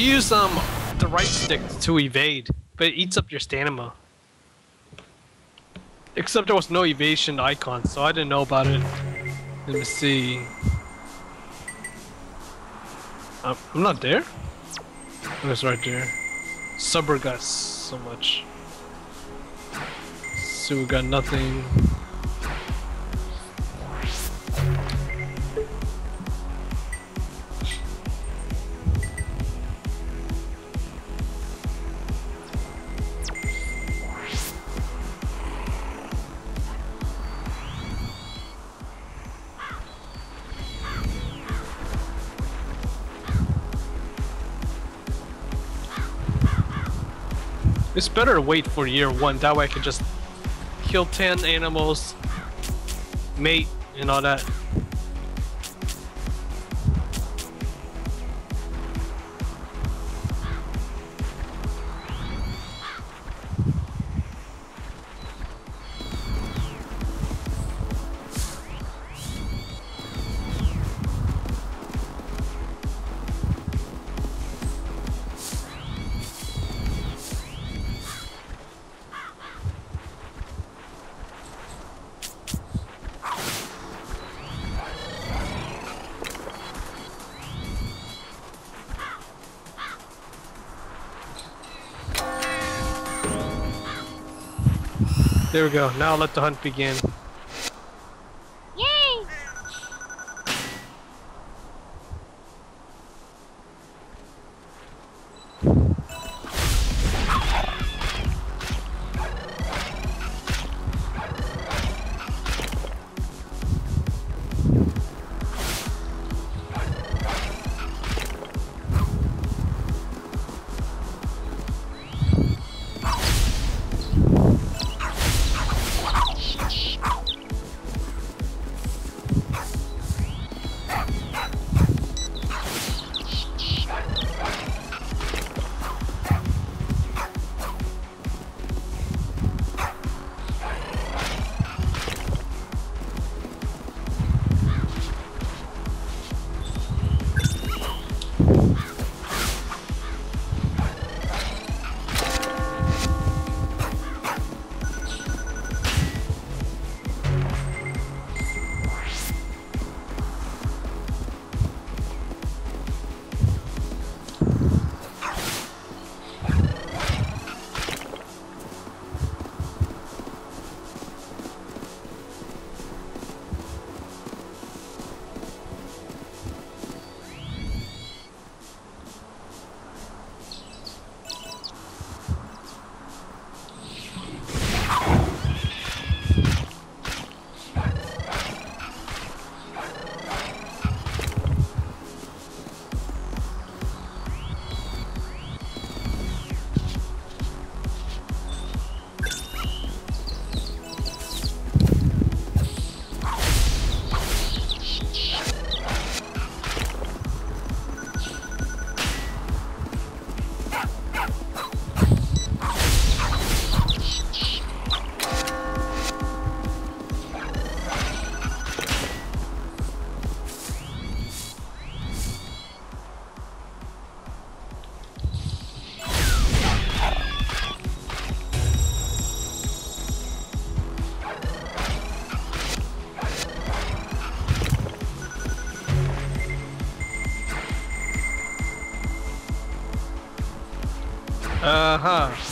You use the right stick to evade, but it eats up your stamina. Except there was no evasion icon, so I didn't know about it. Let me see. I'm not there? Oh, it's right there. Subber got so much. Sue got nothing. It's better to wait for year one, that way I can just kill 10 animals, mate, and all that. There we go, now let the hunt begin. Yay!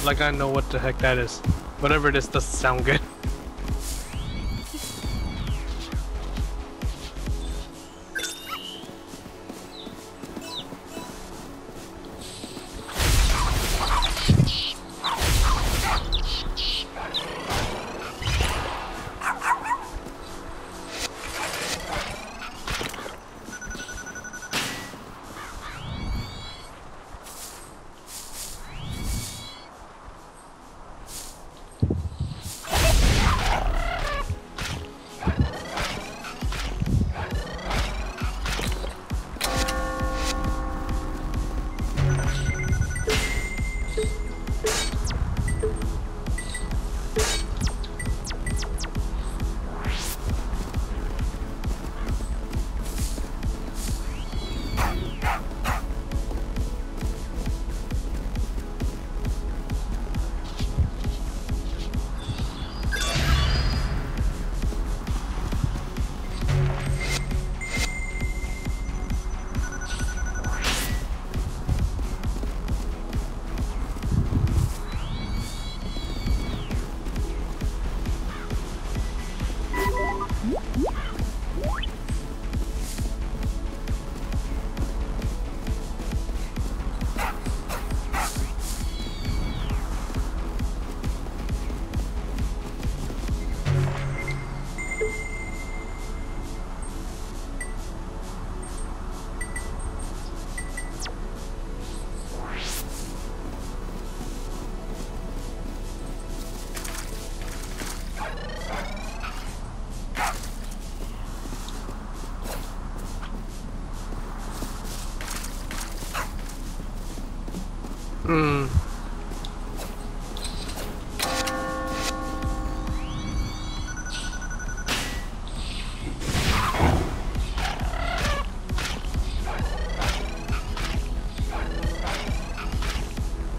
Like I know what the heck that is. Whatever it is doesn't sound good.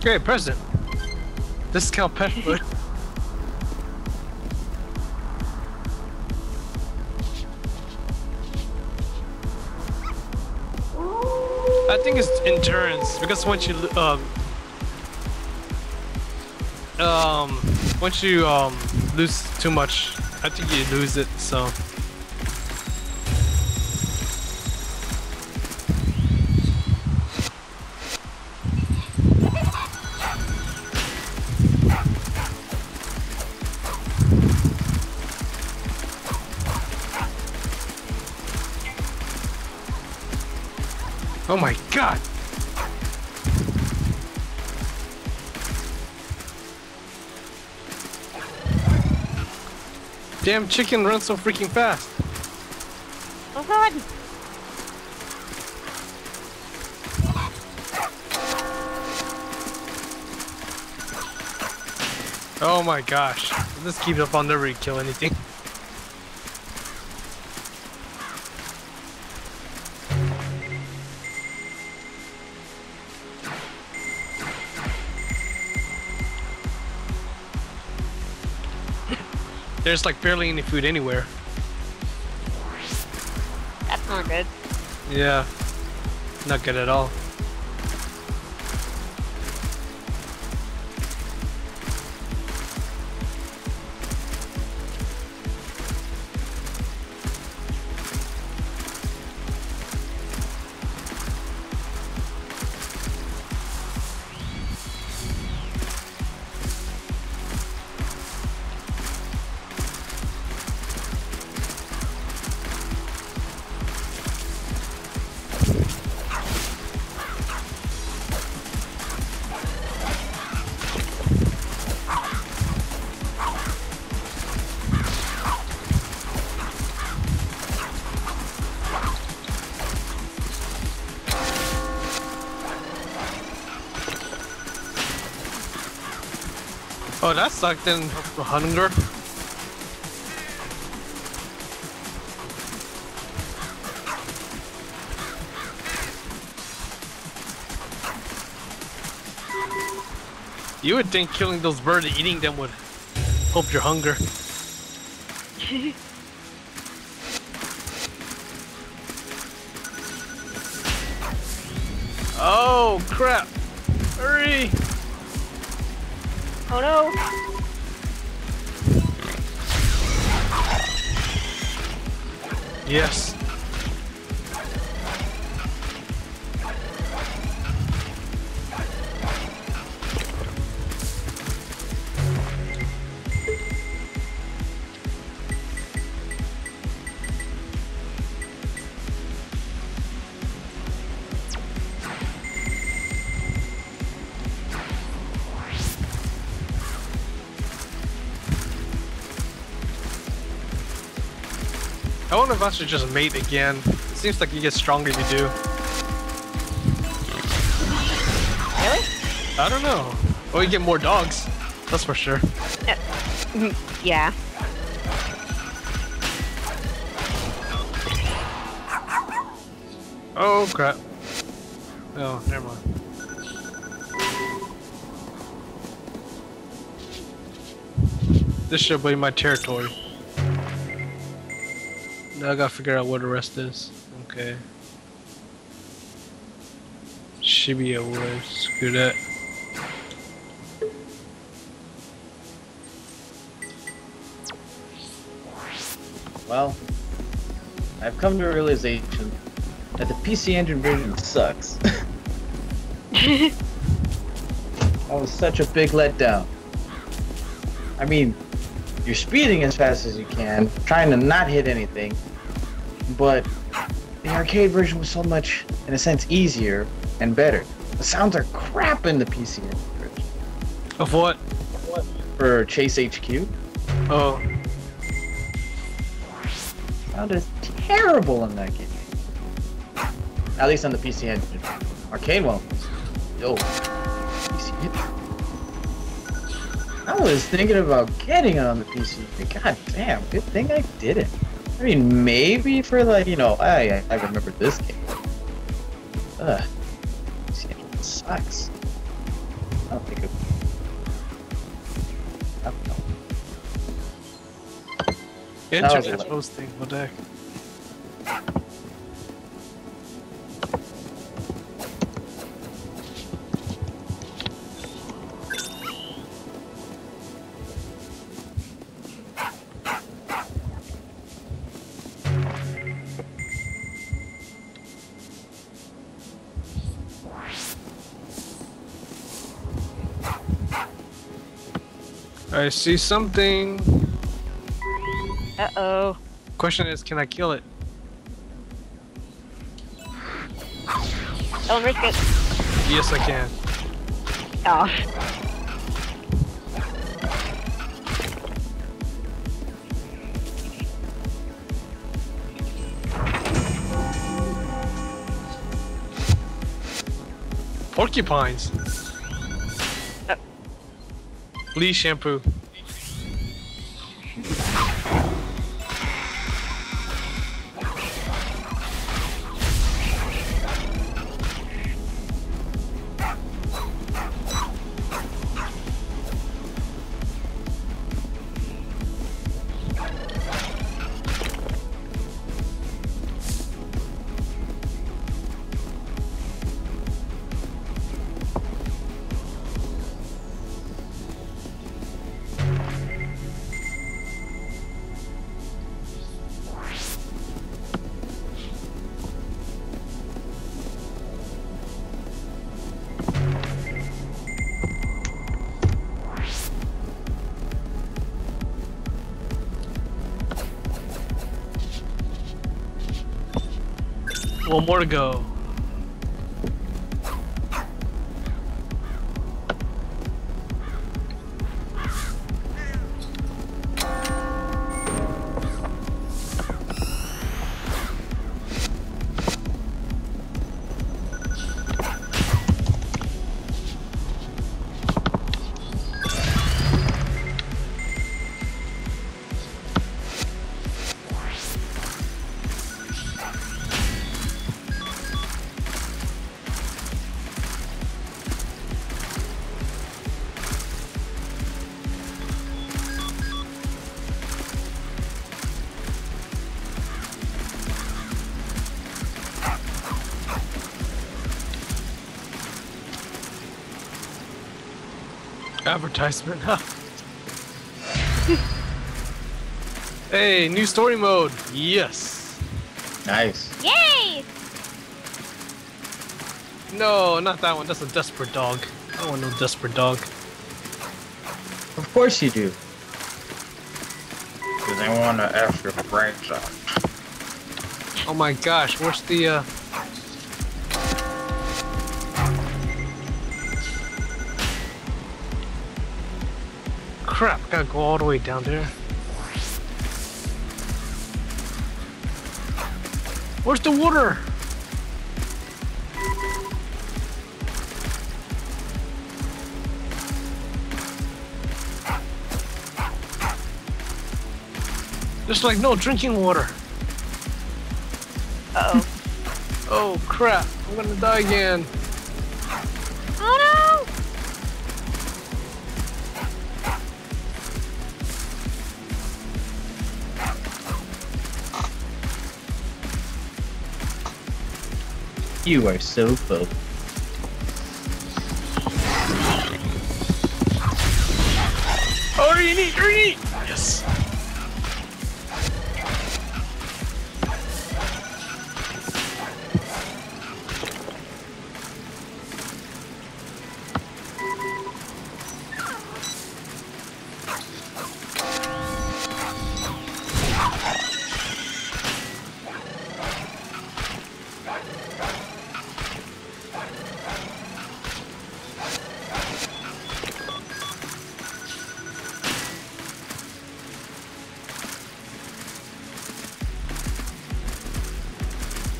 Great present. Discount pet food. I think it's endurance, because once you lose too much, I think you lose it, so. Oh my god! Damn chicken runs so freaking fast! Oh god! Oh my gosh! If this keeps up, I'll never kill anything. There's like barely any food anywhere. That's not good. Yeah, not good at all. Oh, that sucked in hunger. You would think killing those birds and eating them would help your hunger. Oh, crap. Hurry. Oh no! Yes. I wonder if I should just mate again. It seems like you get stronger if you do. Really? I don't know. Or you get more dogs. That's for sure. Yeah. Oh crap. Oh, never mind. This should be my territory. Now I gotta figure out where the rest is. Okay. Shibuya Woods. Screw that. Well, I've come to a realization that the PC Engine version sucks. That was such a big letdown. I mean, you're speeding as fast as you can, trying to not hit anything. But the arcade version was so much, in a sense, easier and better. The sounds are crap in the PC version. Of what? For Chase HQ. Oh. Sound is terrible in that game. At least on the PC Engine. Arcade one. Yo. PC either. I was thinking about getting it on the PC, but goddamn, good thing I didn't. I mean, maybe for like, you know, I remember this game. Ugh, PC sucks. I don't think it. I don't know. Internet's hosting the deck. I see something. Uh-oh. Question is, can I kill it? I'll risk it. Yes, I can. Oh. Porcupines. Lee shampoo. One more to go. Advertisement, huh? Hey, new story mode. Yes. Nice. Yay! No, not that one. That's a desperate dog. I don't want no desperate dog. Of course you do. Because they want to ask your brains out. Oh my gosh, where's the crap, gotta go all the way down there. Where's the water? There's like no drinking water. Uh-oh. Oh crap, I'm gonna die again. Oh no! You are so full. Oh, read! Yes!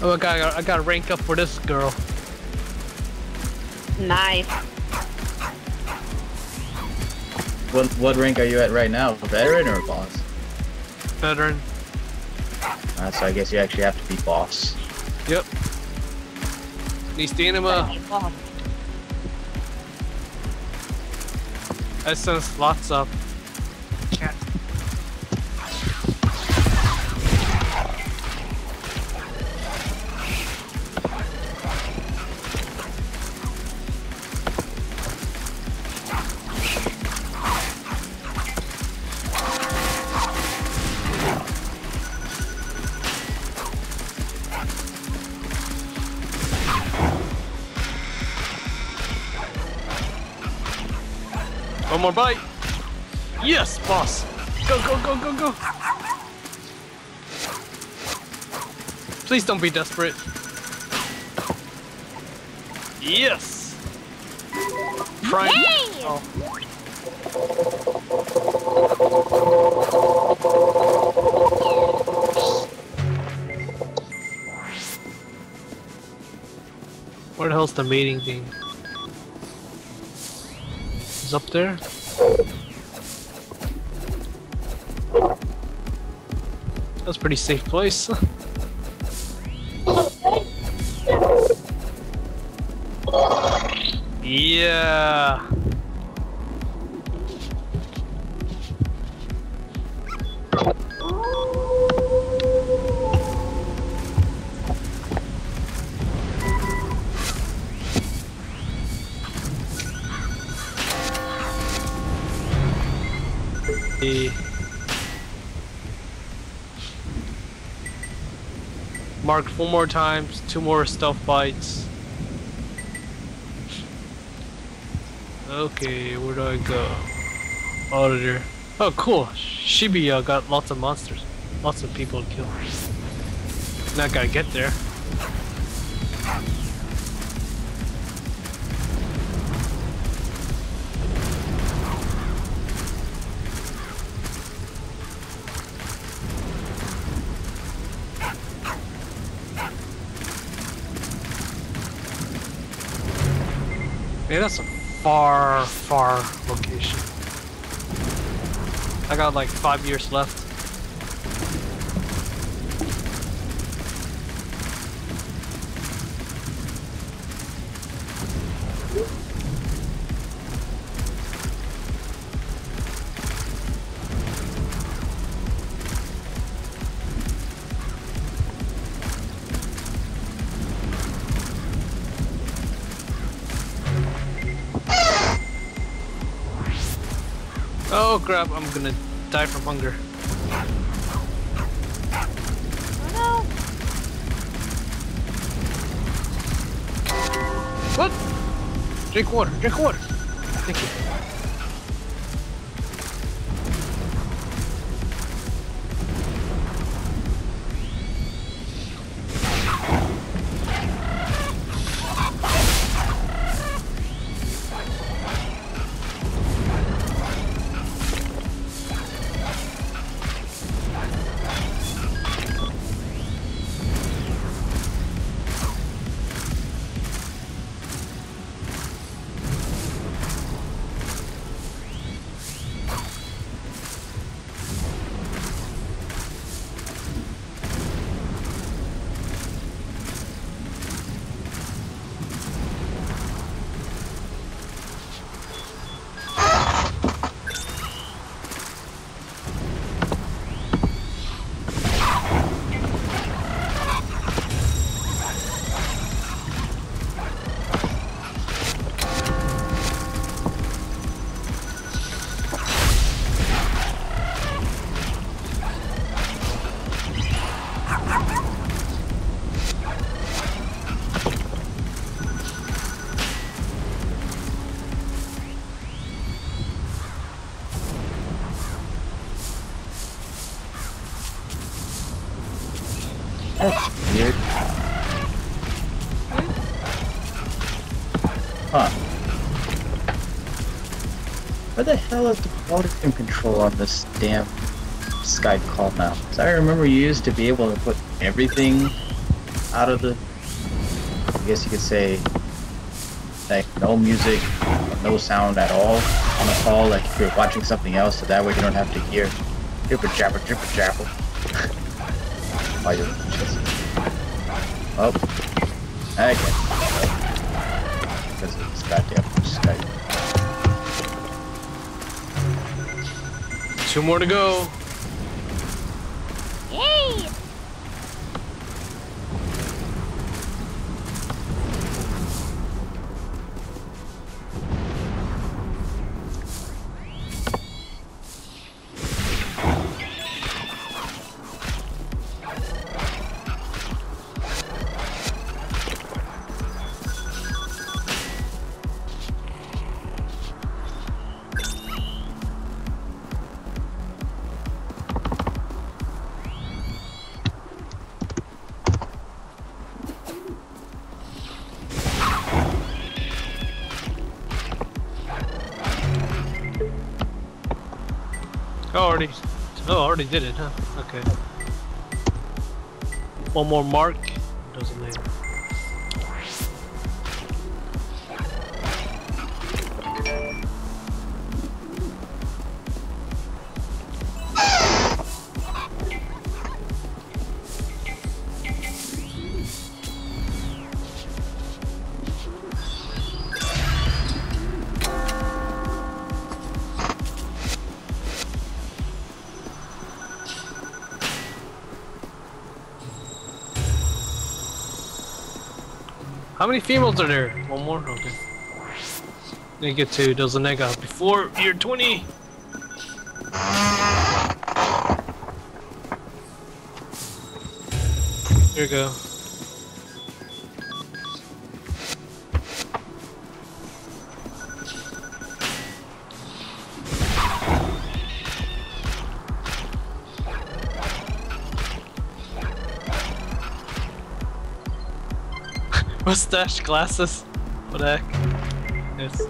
Oh, I gotta rank up for this girl. Nice. What rank are you at right now? Veteran or boss? Veteran. So I guess you actually have to be boss. Yep. Nistanima. I sense lots up. Yeah. One more bite. Yes, boss. Go, go, go, go, go. Please don't be desperate. Yes. Prime. Oh. Where the hell's the mating thing? Up there. That's a pretty safe place. Yeah. Marked 4 more times, 2 more stealth bites. Okay, where do I go? Auditor. Oh, cool. Shibuya got lots of monsters, lots of people to kill. Not gotta get there. Yeah, that's a far, far location. I got like 5 years left. Oh crap, I'm gonna die from hunger. Oh, no. What? Drink water, drink water. Thank That's weird. Huh. Where the hell is the volume control on this damn Skype call now? Because I remember you used to be able to put everything out of the, I guess you could say, like no music, no sound at all on the call, like if you're watching something else, so that way you don't have to hear jibber jabber jibber jabber. While you're chasing. Oh, okay. Because it's goddamn Skype. 2 more to go. Yay! Already did it, huh? Okay. One more mark. Doesn't matter. How many females are there? One more? Okay. They get to Dozenega before year 20! Here we go. Mustache, glasses, what the heck? Yes.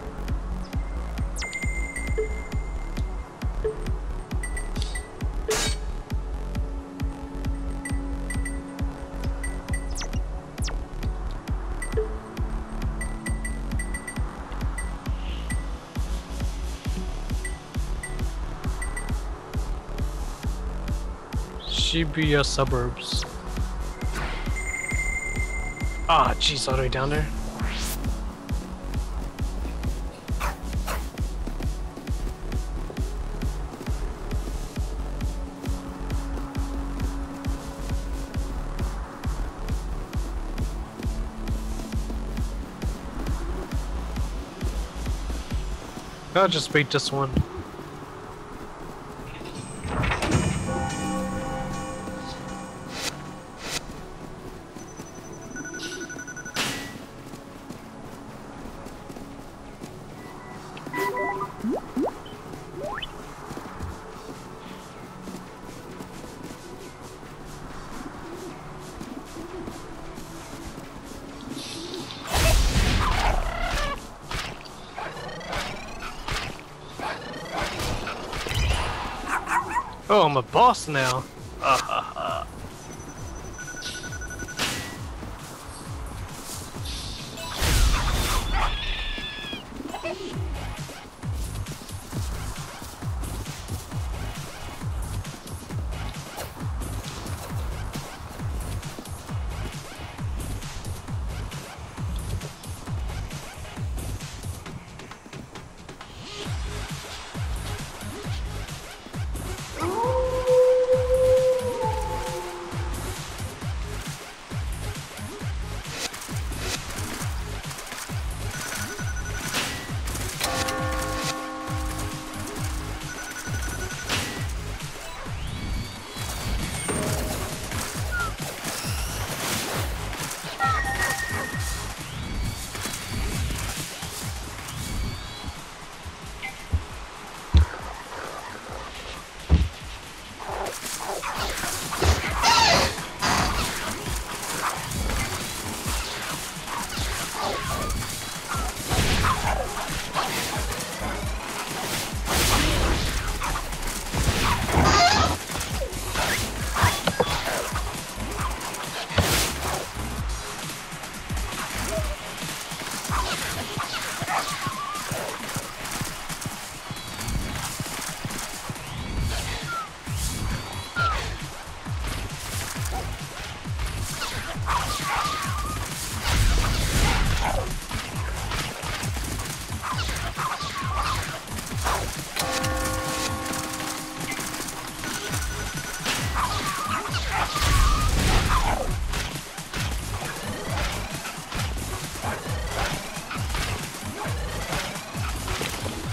Shibuya suburbs. Ah, jeez, all the way down there. I'll just beat this one. Oh, I'm a boss now.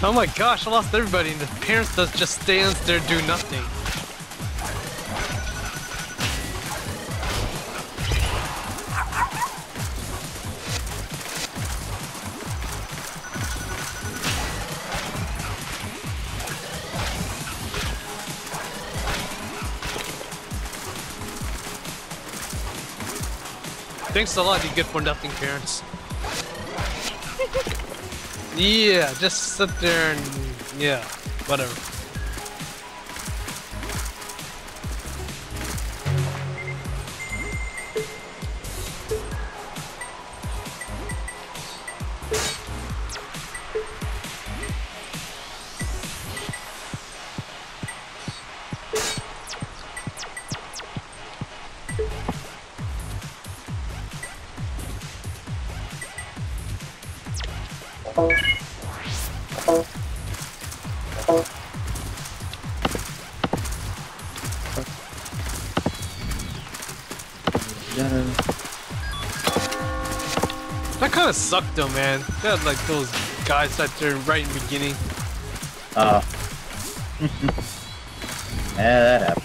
Oh my gosh, I lost everybody, and the parents just stands there do nothing. Thanks a lot, you good-for-nothing parents. Yeah, just sit there and, yeah, whatever. That sucked though, man. They had like those guys that there right in the beginning. Oh. Yeah, that happened.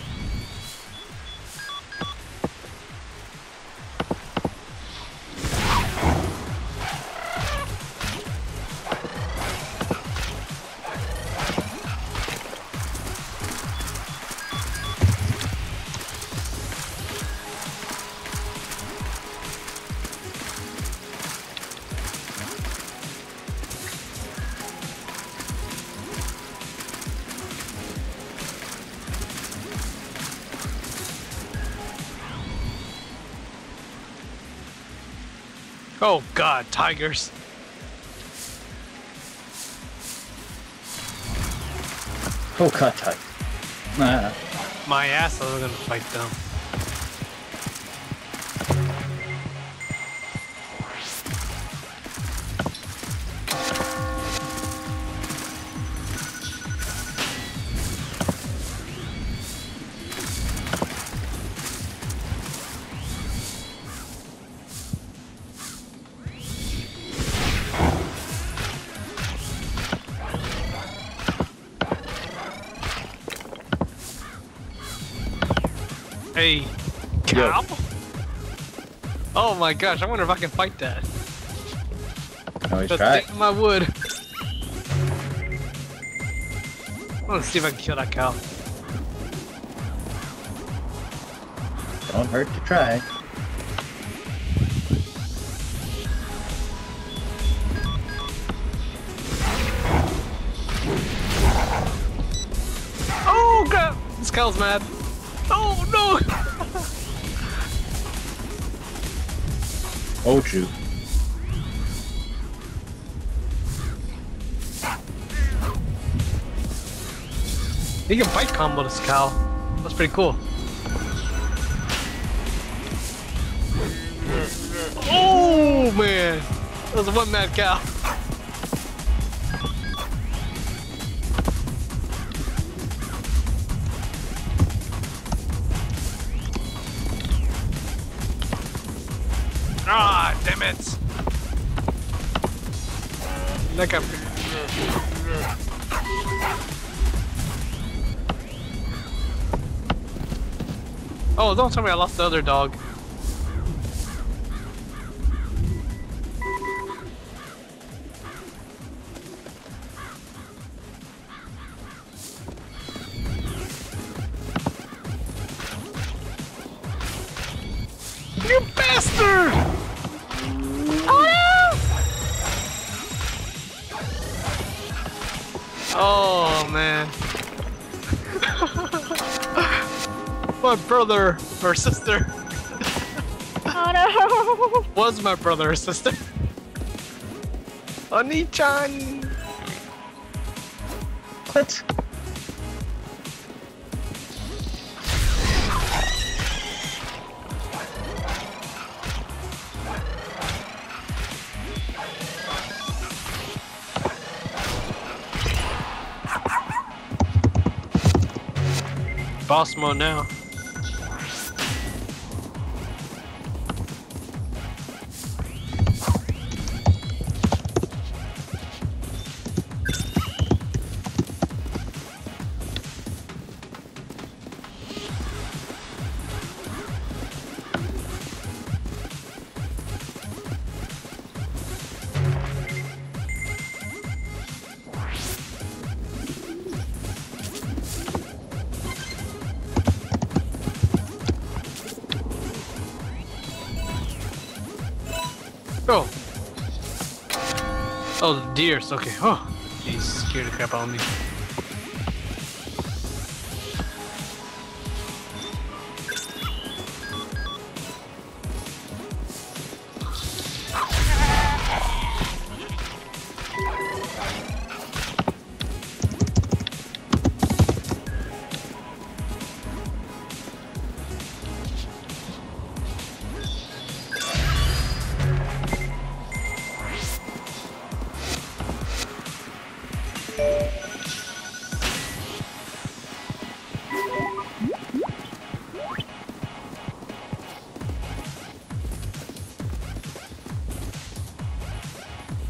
Oh God, tigers. Oh God, tiger. My ass, I was gonna fight them. A cow? Yo. Oh my gosh, I wonder if I can fight that. Always try. My wood. I want to see if I can kill that cow. Don't hurt to try. Oh God! This cow's mad. Oh no! Oh shoot. He can bite combo this cow. That's pretty cool. Oh man! That was one mad cow. Ah, damn it! Like I'm. Oh, don't tell me I lost the other dog. You bastard! Oh man. My brother or sister. Oh no. Was my brother or sister. Oni-chan! What? Boss mode now. Oh, deers, okay. Oh, he scared the crap out of me.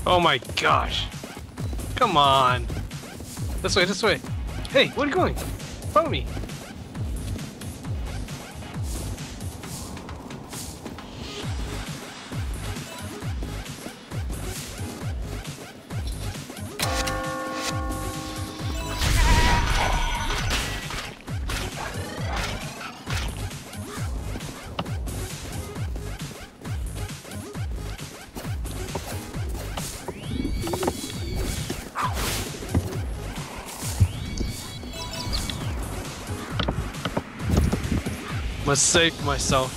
Oh my gosh. Come on. This way, this way. Hey, where are you going? Follow me. I saved myself.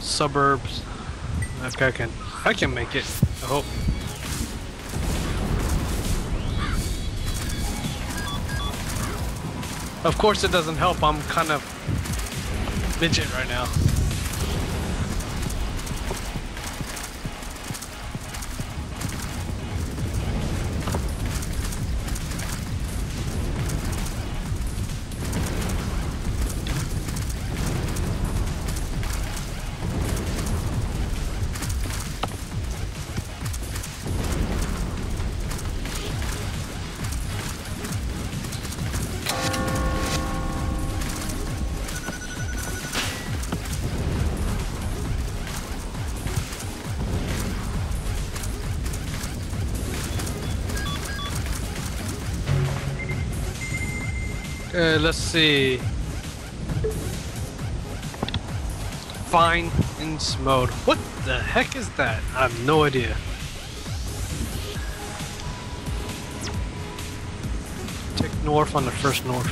Suburbs. Okay, I can make it. I hope. Of course, it doesn't help. I'm kind of midget right now. Let's see. Finds mode. What the heck is that? I have no idea. Take north on the first north.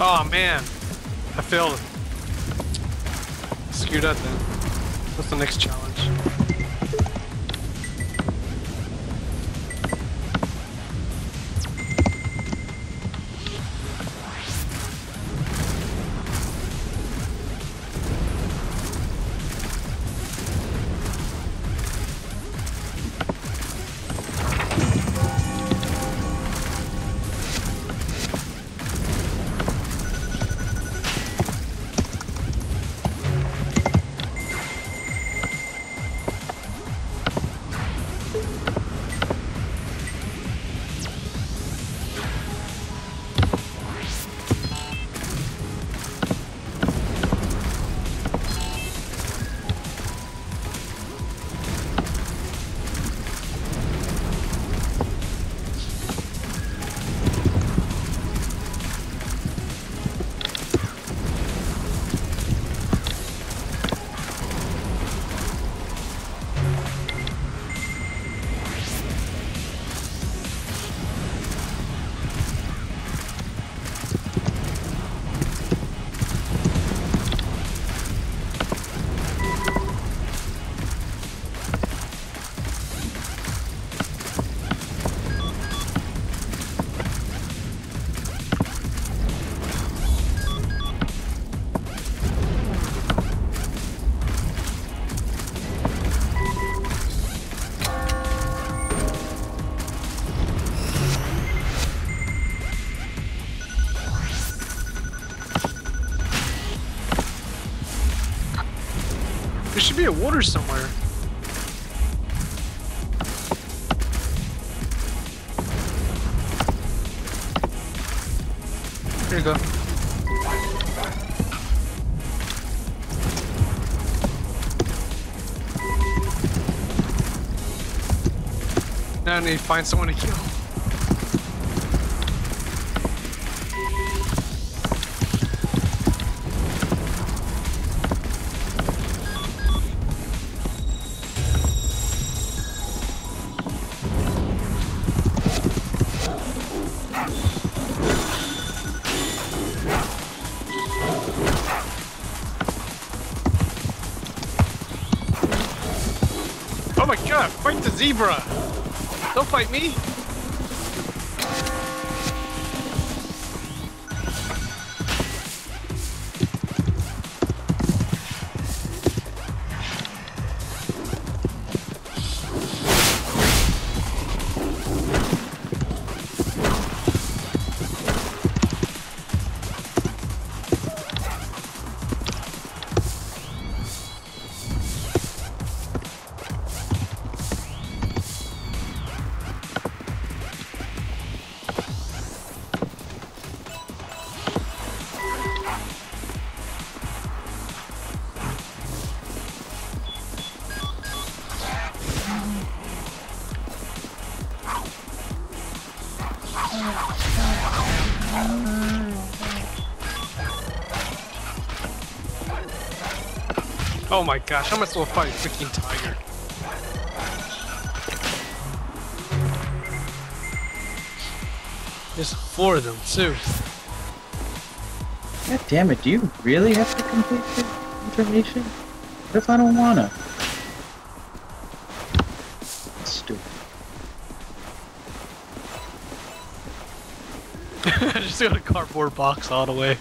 Oh man, I failed. Screw that then. What's the next challenge? get water somewhere. Here you go. Now I need to find someone to kill. Oh my god, fight the zebra! Don't fight me! Oh my gosh, I'm gonna fight a freaking tiger. There's four of them too. God damn it, do you really have to complete the information? What if I don't wanna? That's stupid. I just got a cardboard box all the way.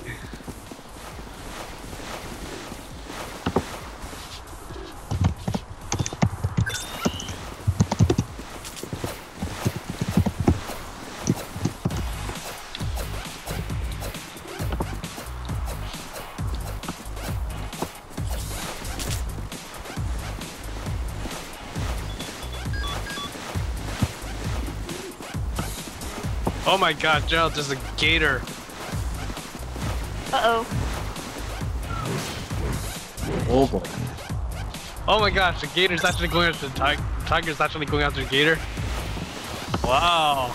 Oh my god, Gerald, there's a gator. Uh-oh. Oh boy. Oh my gosh, the gator's actually going after the tiger. The tiger's actually going after the gator. Wow.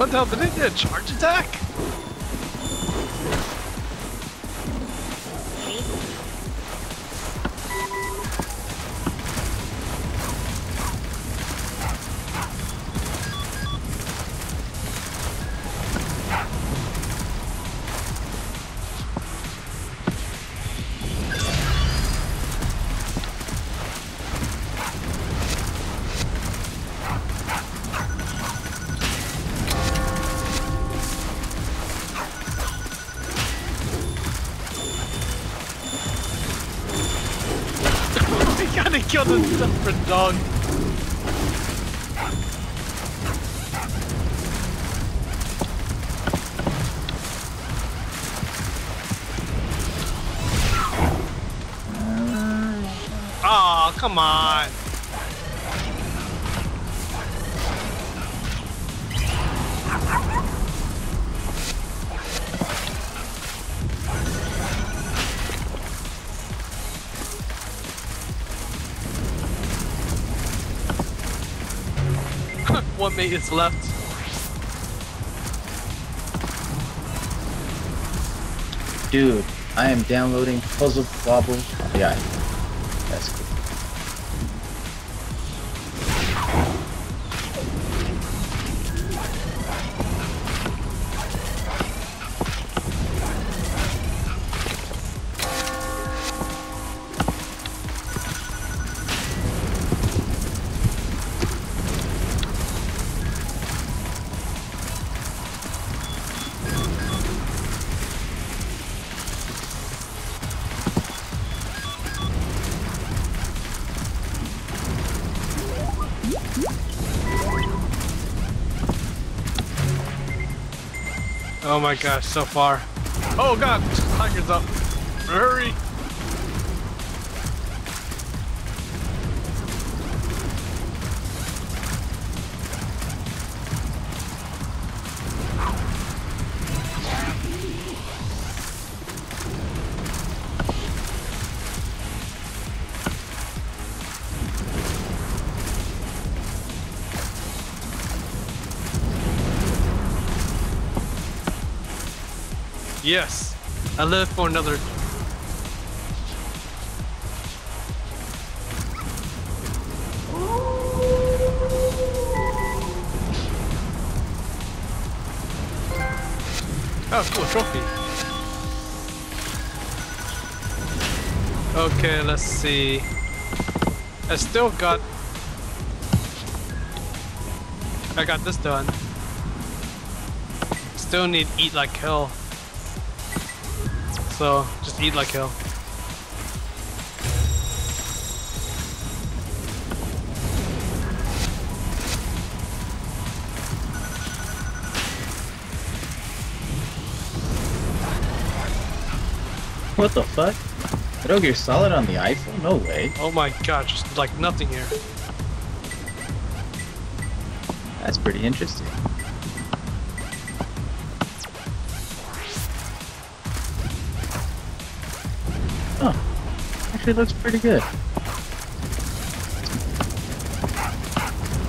What the hell, did they do a charge attack? Killed a separate dog. Oh, come on. One mate is left. Dude, I am downloading Puzzle Bobble. Yeah, that's good. Oh my gosh, so far. Oh god, tiger's up. Hurry! Yes, I live for another. Oh, cool, a trophy. Okay, let's see. I still got. I got this done. Still need eat like hell. So, just eat like hell. What the fuck? Metal Gear Solid on the iPhone? No way. Oh my god, just like nothing here. That's pretty interesting. It looks pretty good.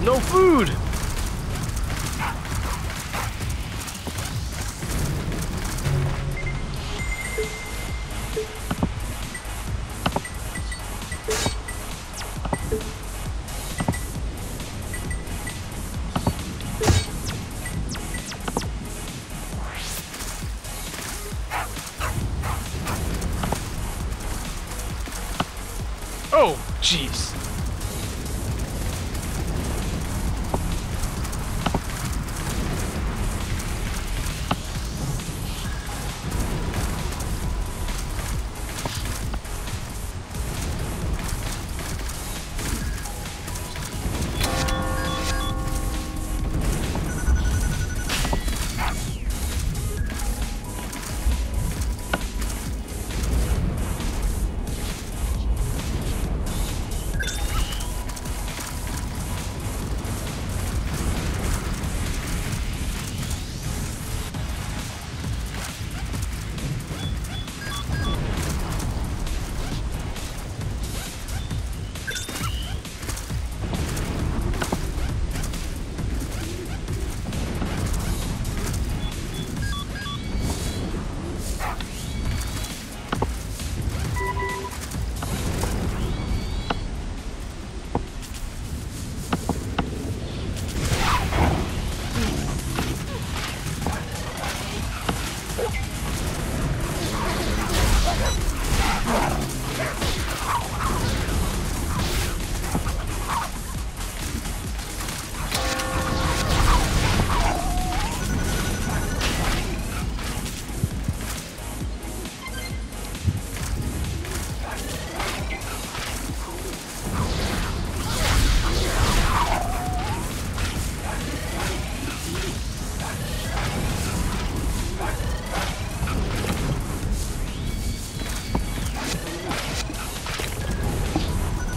No food! Jeez.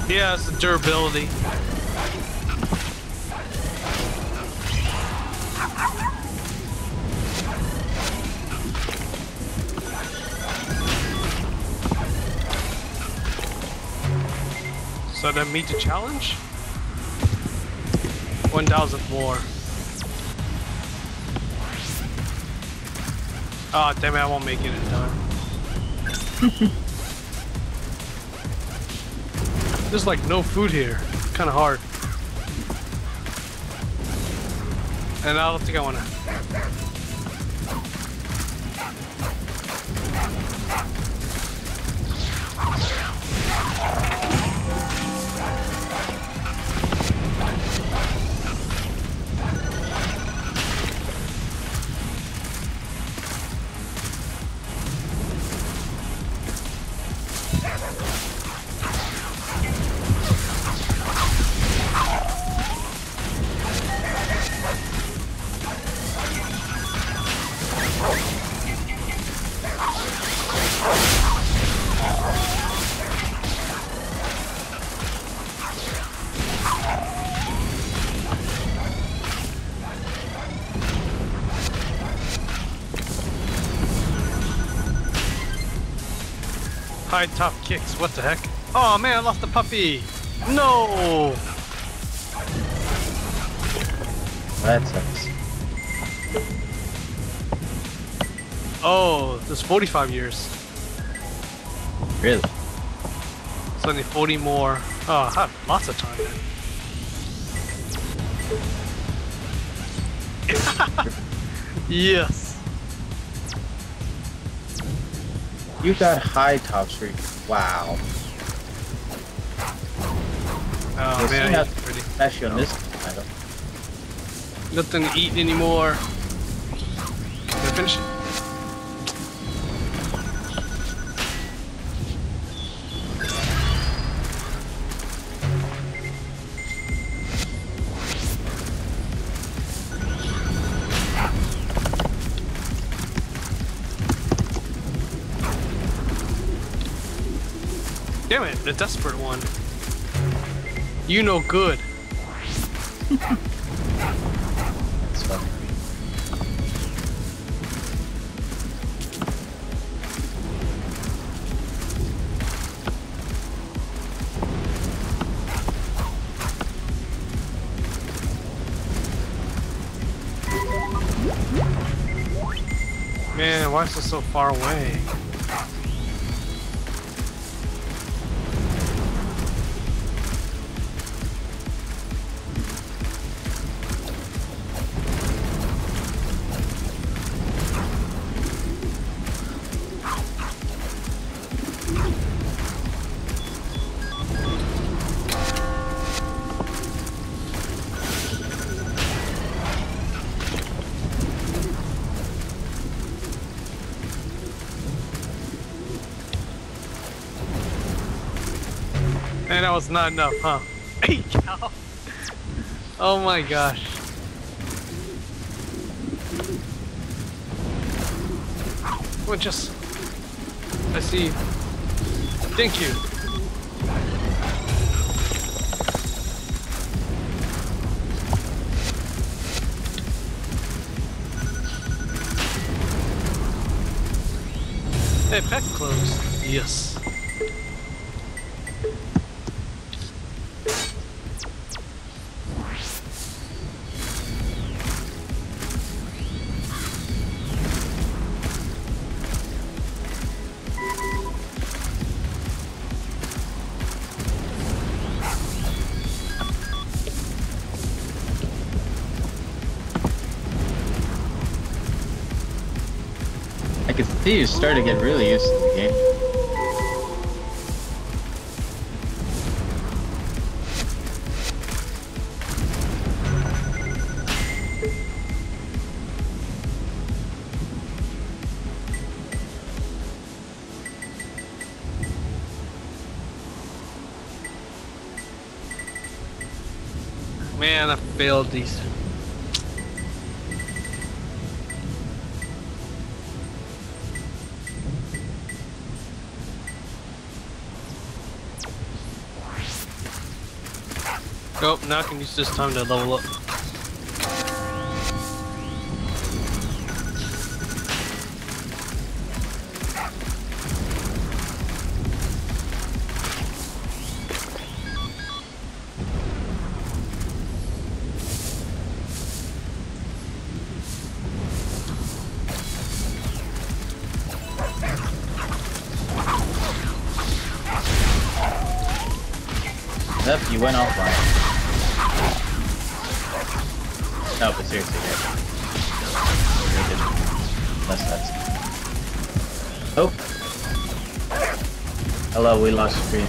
Yeah, it's the durability. So that meet the challenge? 1,000 more. Oh damn it, I won't make it in time. There's like no food here. Kind of hard. And I don't think I want to. High top kicks, what the heck? Oh man, I lost the puppy! No! That sucks. Oh, there's 45 years. Really? It's only 40 more. Oh, I have lots of time, man. Yes. You got high top streak. Wow. Oh we'll man, I pretty special on this item. Nothing to eat anymore. Can I finish it? Damn it, the desperate one. You no good. That's funny. Man, why is this so far away? And that was not enough, huh? Hey, cow! Oh my gosh. Well, just... I see. Thank you. Hey, pet clothes. Yes. I can see you start to get really used to the game. Man, I failed these. Nope, now I can use this time to level up. Nope, you went offline. No, but seriously, unless that's... Oh! Hello, we lost screen.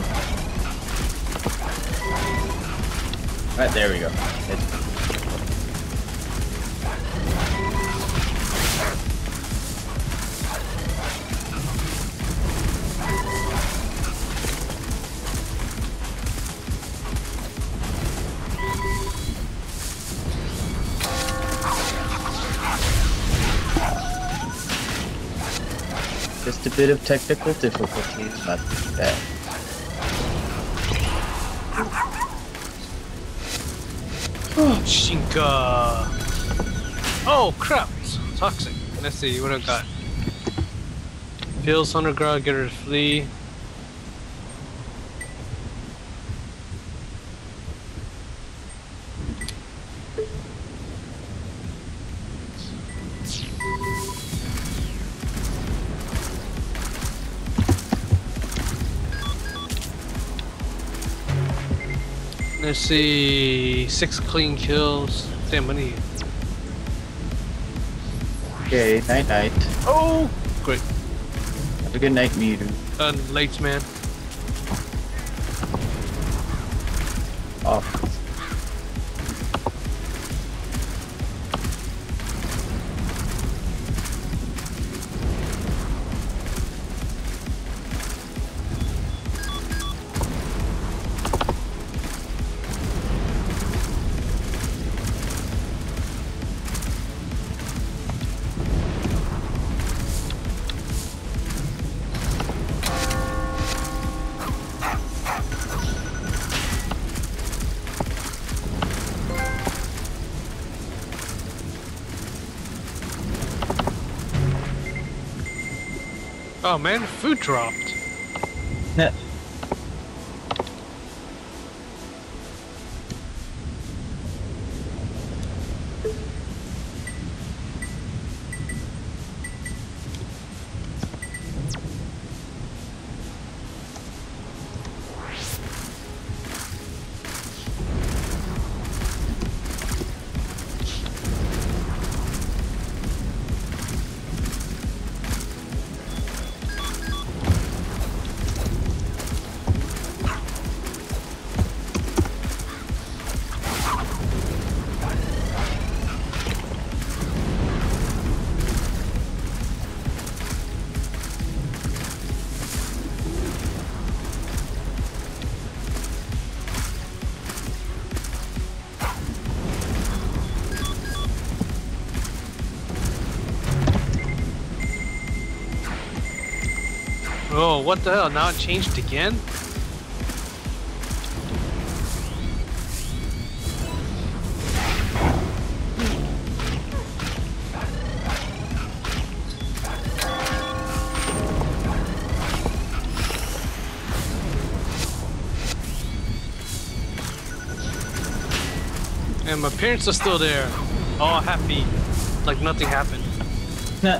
Alright, there we go. Just a bit of technical difficulties, not bad. Oh, Shinka! Oh, crap! It's toxic. Let's see, what I got? Pills underground, get her to flee. Let's see, 6 clean kills. Damn, I need. Okay, night night. Oh, great. Have a good night, meter. Late, man. Off. Oh man, food dropped. Yeah. Oh, what the hell? Now it changed again? And my parents are still there, all happy, like nothing happened. Nah.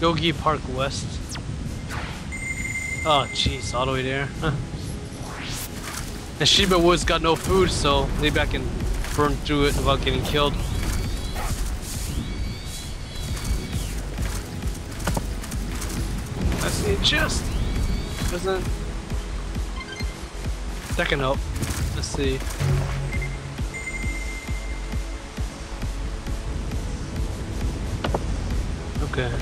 Yogi Park West. Oh jeez, all the way there. And Shiba Woods got no food, so maybe I can burn through it without getting killed. I see a chest. Doesn't that can help? Let's see. Okay.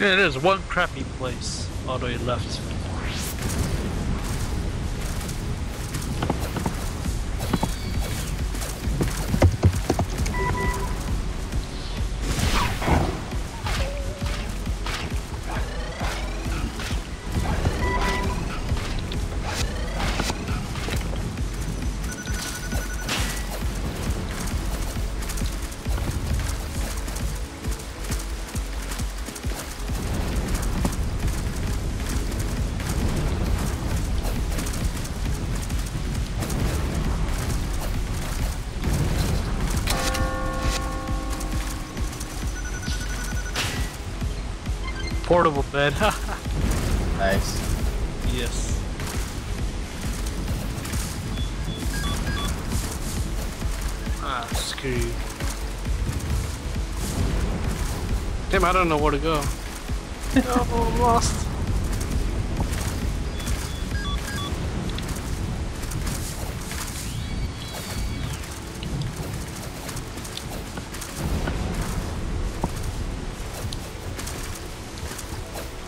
Yeah, there's one crappy place all the way left. Portable bed. Nice. Yes. Ah, screw you. Damn, I don't know where to go. No, I'm lost.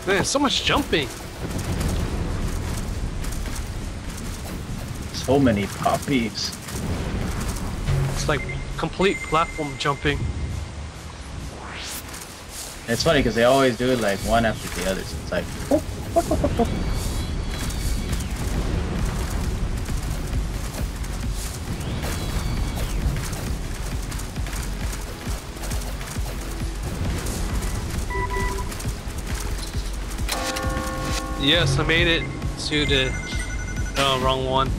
Man, so much jumping. So many puppies. It's like complete platform jumping. It's funny because they always do it like one after the other, so it's like... Whoop, whoop, whoop, whoop, whoop. Yes, I made it to the... Oh, wrong one.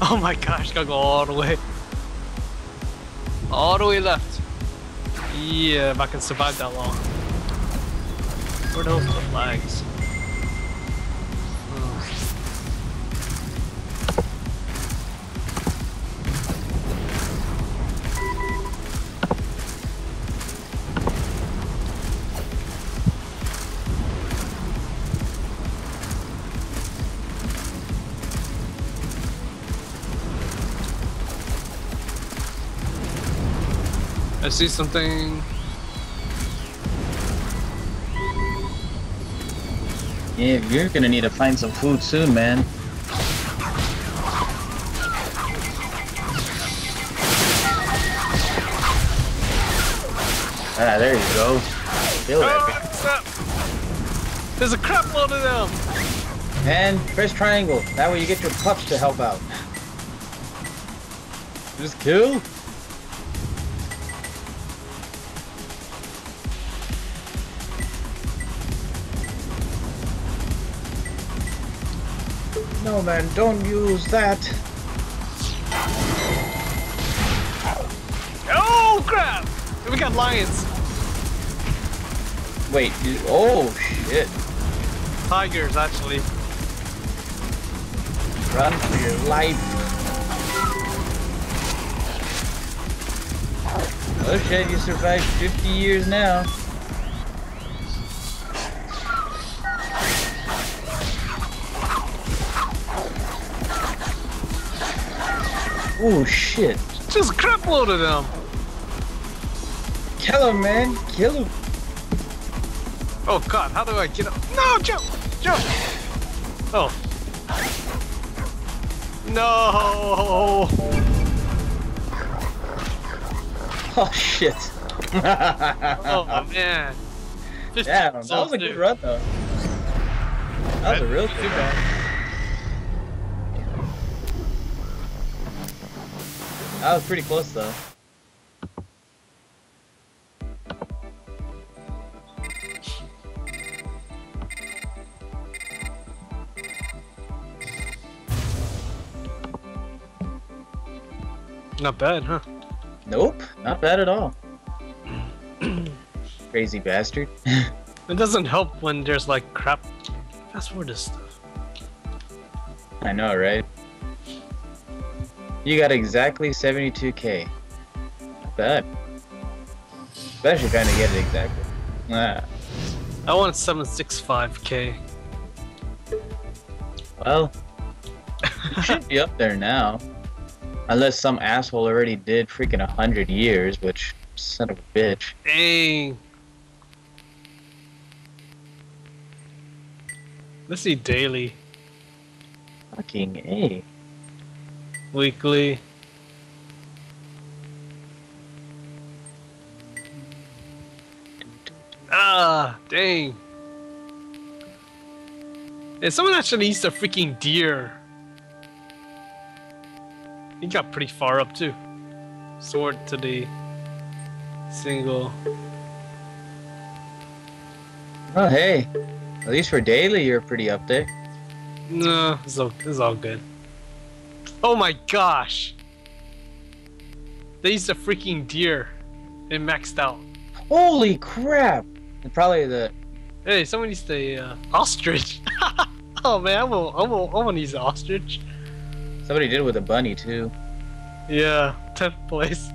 Oh my gosh, gotta go all the way. All the way left. Yeah, if I can survive that long. Where are those flags? I see something. Yeah, you're gonna need to find some food soon, man. Ah, there you go. Kill that. There's a crap load of them! And press triangle. That way you get your pups to help out. Just kill? No man, don't use that. Oh crap! We got lions. Wait, oh shit. Tigers actually. Run for your life. Oh shit, you survived 50 years now. Oh shit! Just a crap load of them. Kill him, man! Kill him! Oh god! How do I get up? No, jump! Jump! Oh! No! Oh shit! Oh man! Just yeah, that was a good run though. That was a real good run. That was pretty close though. Not bad, huh? Nope, not bad at all. Crazy bastard. It doesn't help when there's like crap. That's where this stuff. I know, right? You got exactly 72k. Not bad. Especially trying to get it exactly. Ah. I want 765k. Well, you should be up there now. Unless some asshole already did freaking 100 years, which son of a bitch. Dang. Let's see daily. Fucking A. Weekly. Ah, dang. And someone actually eats a freaking deer. He got pretty far up too. Sword to the single. Oh hey, at least for daily you're pretty up there. No, it's all good. Oh my gosh! They used a freaking deer. It maxed out. Holy crap! And probably the... Hey, someone used the ostrich. Oh man, I want to use an ostrich. Somebody did it with a bunny too. Yeah, 10th place.